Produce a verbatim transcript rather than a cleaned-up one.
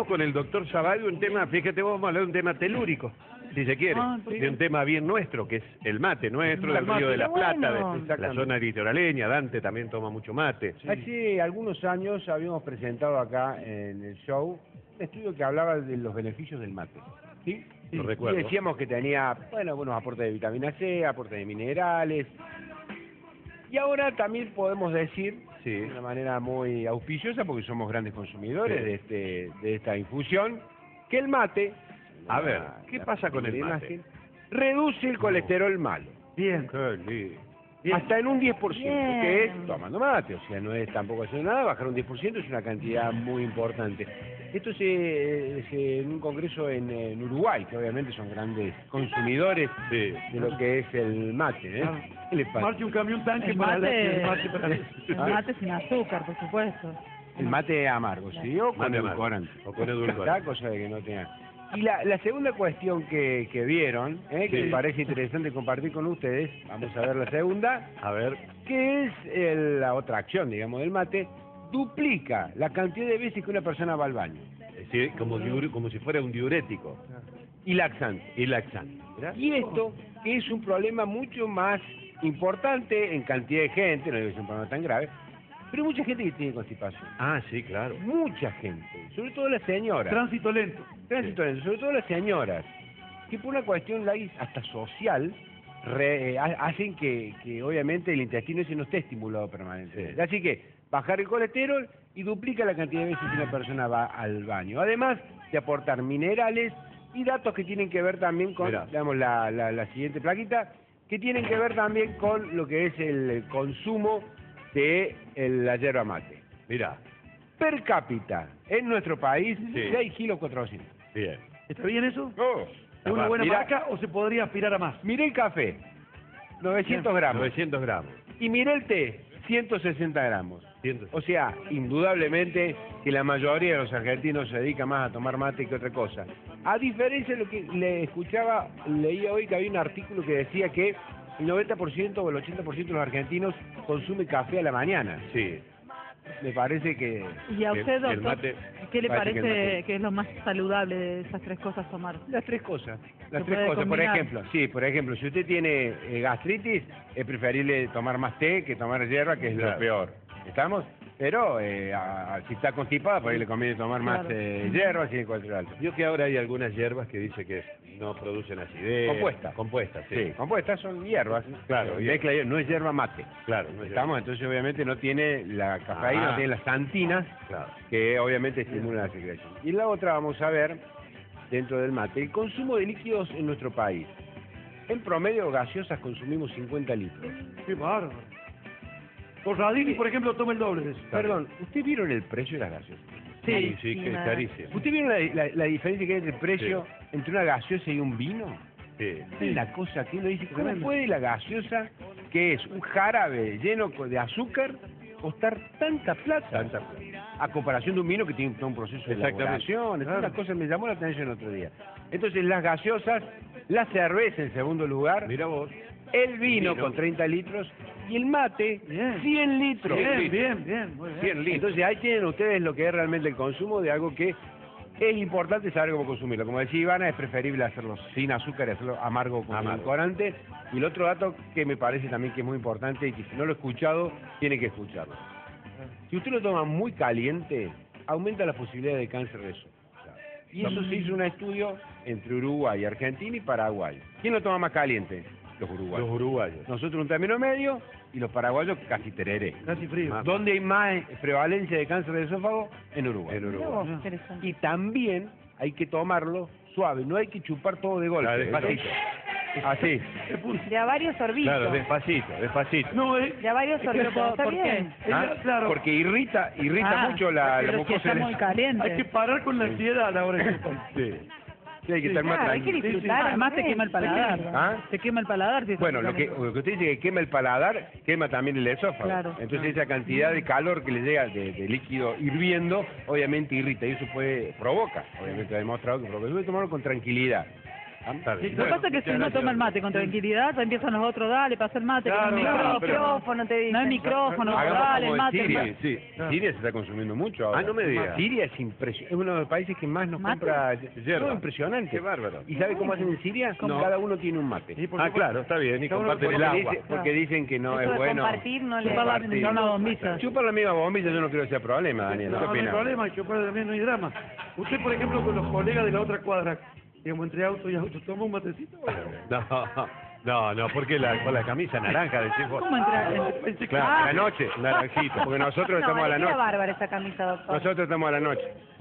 hablamos con el doctor Savage de un tema, fíjate vos, vamos a hablar de un tema telúrico, si se quiere, ah, de un tema bien nuestro, que es el mate nuestro, del Río de la Plata, bueno, de la zona litoraleña. Dante también toma mucho mate. Sí. Hace algunos años habíamos presentado acá en el show un estudio que hablaba de los beneficios del mate, ¿sí? Sí. Lo recuerdo. Y decíamos que tenía, bueno, buenos aportes de vitamina C, aportes de minerales. Y ahora también podemos decir, sí, de una manera muy auspiciosa, porque somos grandes consumidores, sí, de este de esta infusión, que el mate... A la, ver, ¿qué pasa con el mate? Imagen, reduce el no. colesterol malo. Bien. Bien. Hasta en un diez por ciento, bien, que es tomando mate. O sea, no es tampoco hacer nada, bajar un diez por ciento es una cantidad muy importante. Esto se, se en un congreso en, en Uruguay, que obviamente son grandes consumidores de, de lo que es el mate, ¿eh? ¿Qué le pasa? Marche un camión tanque el para mate, la, el mate, para... el mate sin azúcar, por supuesto. El mate amargo, ¿sí? O con edulcorante. O con edulcorante. Cosa de que no tenga. Y la, la segunda cuestión que, que vieron, ¿eh? Sí, que me parece interesante compartir con ustedes, vamos a ver la segunda, a ver, que es eh, la otra acción, digamos, del mate, duplica la cantidad de veces que una persona va al baño. Sí, como, como si fuera un diurético. Y laxante. Y laxante. Y esto es un problema mucho más importante en cantidad de gente, no es un problema tan grave, pero mucha gente que tiene constipación. Ah, sí, claro. Mucha gente, sobre todo las señoras. Tránsito lento. Tránsito sí. lento, sobre todo las señoras, que por una cuestión hasta social, re, hacen que, que obviamente el intestino ese no esté estimulado permanentemente. Sí. Así que bajar el colesterol y duplica la cantidad de veces que una persona va al baño. Además de aportar minerales y datos que tienen que ver también con, Mirá. digamos, la, la, la siguiente plaquita, que tienen que ver también con lo que es el consumo de el, la yerba mate. Mirá. Per cápita, en nuestro país, sí, seis kilos cuatrocientos. Bien. ¿Está bien eso? No. ¿Es una buena Mirá. marca o se podría aspirar a más? Miré el café, novecientos gramos. novecientos gramos. Y miré el té, ciento sesenta gramos. O sea, indudablemente que la mayoría de los argentinos se dedica más a tomar mate que otra cosa. A diferencia de lo que le escuchaba, leía hoy que había un artículo que decía que el noventa por ciento o el ochenta por ciento de los argentinos consume café a la mañana. Sí. Me parece que... ¿Y a usted, doctor, el mate, qué le parece, parece que es lo más saludable de esas tres cosas tomar? Las tres cosas. Las tres cosas, combinar. por ejemplo. Sí, por ejemplo, si usted tiene eh, gastritis, es preferible tomar más té que tomar hierba, que es claro. lo peor. ¿Estamos? Pero eh, a, a, si está constipada, por ahí le conviene tomar claro. más eh, hierbas y cualquier alto. Yo que ahora hay algunas hierbas que dice que no producen acidez. Compuestas. Compuestas, sí. sí. Compuestas son hierbas. Claro. Mezcla, no es hierba mate. Claro. No es ¿Estamos? Hierba. Entonces, obviamente, no tiene la cafeína, ah. no tiene las tantinas, claro. que obviamente estimulan la secreción. Y la otra vamos a ver, dentro del mate, el consumo de líquidos en nuestro país. En promedio, gaseosas consumimos cincuenta litros. ¡Qué bárbaro! Por Radini, por ejemplo, toma el doble de eso. Perdón, ¿usted vieron el precio de las gaseosas? Sí, sí, que es carísimo. ¿Usted vieron la, la, la diferencia que hay entre el precio sí. entre una gaseosa y un vino? Sí. Es la cosa que uno dice, ¿cómo puede la gaseosa, que es un jarabe lleno de azúcar, costar tanta plata? Tanta plata. A comparación de un vino que tiene un proceso de elaboración. Claro. Esas cosas me llamó la atención el otro día. Entonces, las gaseosas, la cerveza en segundo lugar. Mira vos. El vino, vino con treinta litros y el mate bien. cien litros. Bien, bien, bien, muy bien. cien litros. Entonces ahí tienen ustedes lo que es realmente el consumo de algo que es importante saber cómo consumirlo. Como decía Ivana, es preferible hacerlo sin azúcar y hacerlo amargo con edulcorante. Y el otro dato que me parece también que es muy importante y que si no lo he escuchado, tiene que escucharlo. Si usted lo toma muy caliente, aumenta la posibilidad de cáncer de esófago. Y eso se hizo un estudio entre Uruguay, Argentina y Paraguay. ¿Quién lo toma más caliente? Los uruguayos. Los uruguayos. Nosotros un término medio y los paraguayos casi tereré. Casi frío. ¿Dónde hay más prevalencia de cáncer de esófago? En Uruguay. En Uruguay. No, y también hay que tomarlo suave, no hay que chupar todo de golpe. Despacito. Así. De a varios sorbitos. Claro, despacito, despacito. No, eh. De a varios sorbitos. ¿Por, ¿Por qué? ¿Ah? Claro. Porque irrita, irrita ah, mucho la, la mucosa. Está muy caliente. Hay que parar con la ansiedad a la hora de chupar. Sí. Sí, hay que estar claro, más hay que disfrutar, sí, sí. Además te quema el paladar. ¿Ah? Te quema el paladar. Si bueno, lo que, lo que usted dice que quema el paladar, quema también el esófago. Claro. Entonces esa cantidad de calor que le llega de, de líquido hirviendo, obviamente irrita y eso puede provoca. Obviamente ha demostrado que provoca. Debe tomarlo con tranquilidad. Lo que pasa es que si uno toma el mate con tranquilidad, empiezan los otros, dale, pasa el mate, claro, que no hay no, micrófono, te dicen. No hay micrófono, dale, el mate. Siria, el mate. Sí. No. Siria se está consumiendo mucho ahora. Ah, no me digas. Siria es, es uno de los países que más nos ¿Mate? Compra yerba. No, impresionante. Qué bárbaro. ¿Y sabe cómo hacen en Siria? No. Cada uno tiene un mate. Sí, ah, claro, está bien, y comparten el agua. Dice, porque dicen que no eso es bueno. Compartir, no le chupar la misma bombilla. Chupar la misma bombilla, yo no creo que sea problema, Daniel. No, no hay problema, chupar también no hay drama. Usted, por ejemplo, con los colegas de la otra cuadra, digamos, entre auto y auto, ¿toma un matecito? No, no, no, porque la, con la camisa naranja del chico. ¿Cómo entrar? Claro, claro, a la noche, naranjito, porque nosotros no, estamos a la noche. Bárbara esa camisa, doctor. Nosotros estamos a la noche.